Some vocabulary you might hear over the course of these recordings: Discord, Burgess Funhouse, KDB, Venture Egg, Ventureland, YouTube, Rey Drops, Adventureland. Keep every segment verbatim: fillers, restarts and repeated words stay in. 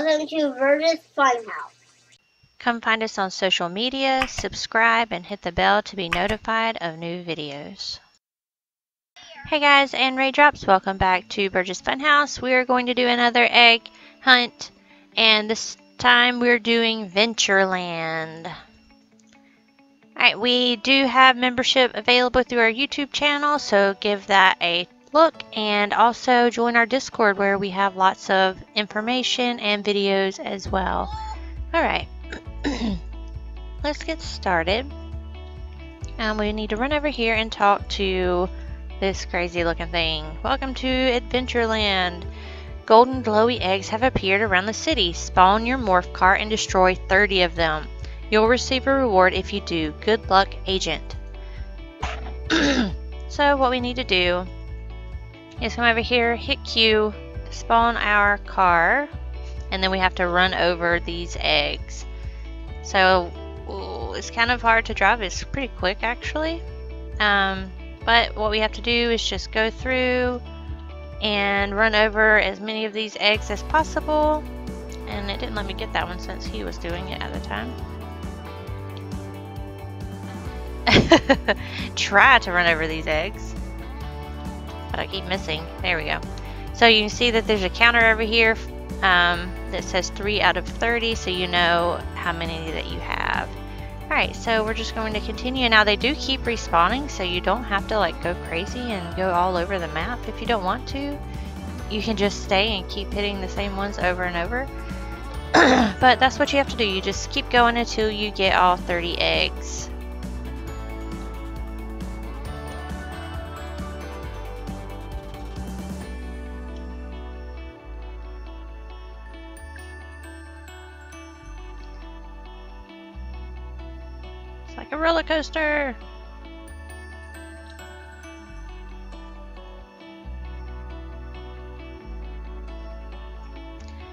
Welcome to Burgess Funhouse. Come find us on social media, subscribe, and hit the bell to be notified of new videos. Hey guys, and Rey Drops, welcome back to Burgess Funhouse. We are going to do another egg hunt, and this time we're doing Ventureland. Alright, we do have membership available through our YouTube channel, so give that a look, and also join our Discord where we have lots of information and videos as well. Alright. Let's get started. Um, we need to run over here and talk to this crazy looking thing. Welcome to Adventureland. Golden glowy eggs have appeared around the city. Spawn your morph cart and destroy thirty of them. You'll receive a reward if you do. Good luck, agent. So what we need to do is come over here, hit Q, spawn our car, and then we have to run over these eggs. So ooh, it's kind of hard to drive. It's pretty quick actually. Um, but what we have to do is just go through and run over as many of these eggs as possible. And it didn't let me get that one since he was doing it at the time. Try to run over these eggs, but I keep missing. There we go. So you can see that there's a counter over here um, that says three out of thirty, so you know how many that you have. Alright, so we're just going to continue. Now they do keep respawning, so you don't have to like go crazy and go all over the map if you don't want to. You can just stay and keep hitting the same ones over and over. But that's what you have to do. You just keep going until you get all thirty eggs. Like a roller coaster.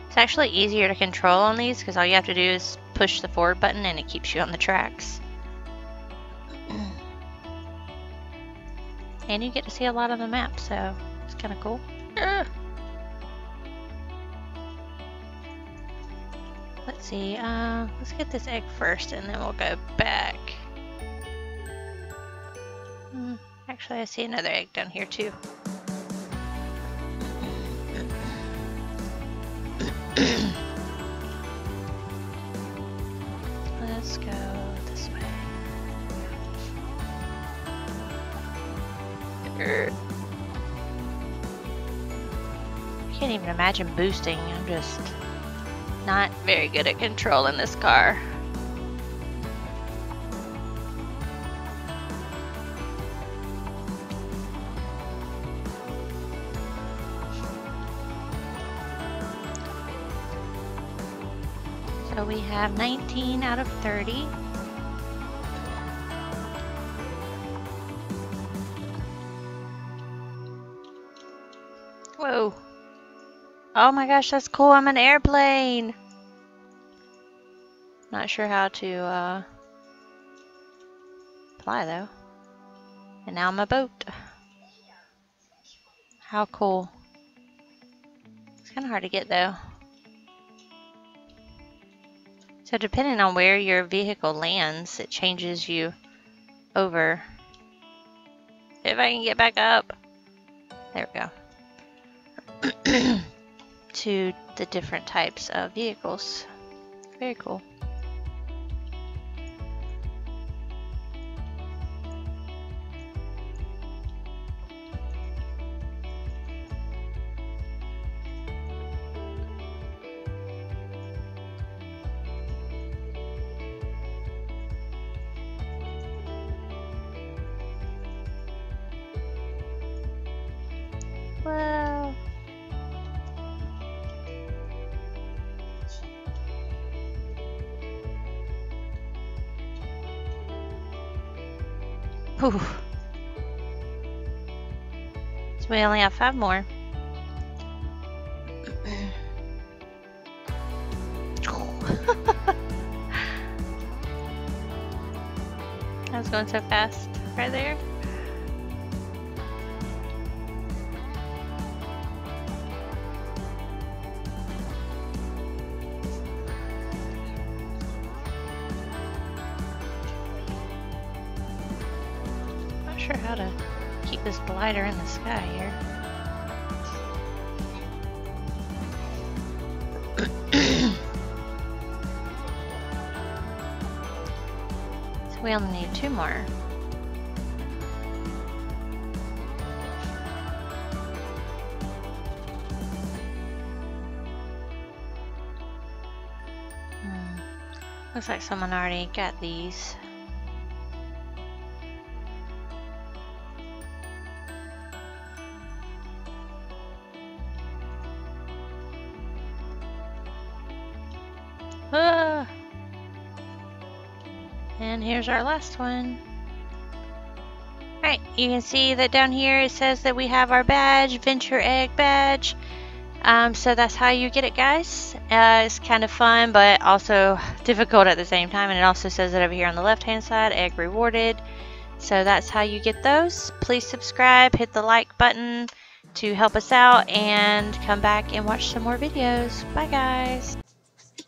It's actually easier to control on these because all you have to do is push the forward button and it keeps you on the tracks. And you get to see a lot of the map, so it's kind of cool. Ugh. Let's see, uh, let's get this egg first and then we'll go back. Mm, actually, I see another egg down here too. Let's go this way. I can't even imagine boosting, I'm just not very good at controlling this car. So we have nineteen out of thirty. Whoa. Oh my gosh, that's cool. I'm an airplane. Not sure how to uh, fly though. And now I'm a boat. How cool. It's kind of hard to get though. So depending on where your vehicle lands, it changes you over. If I can get back up. There we go. To the different types of vehicles. Very cool. Ooh. So we only have five more. I was going so fast right there. sure how to keep this glider in the sky here. So we only need two more. Looks like someone already got these. Ah! And here's our last one. Alright, you can see that down here it says that we have our badge, Venture Egg badge. Um, so that's how you get it, guys. Uh, it's kind of fun, but also difficult at the same time. And it also says it over here on the left-hand side, egg rewarded. So that's how you get those. Please subscribe, hit the like button to help us out, and come back and watch some more videos. Bye, guys.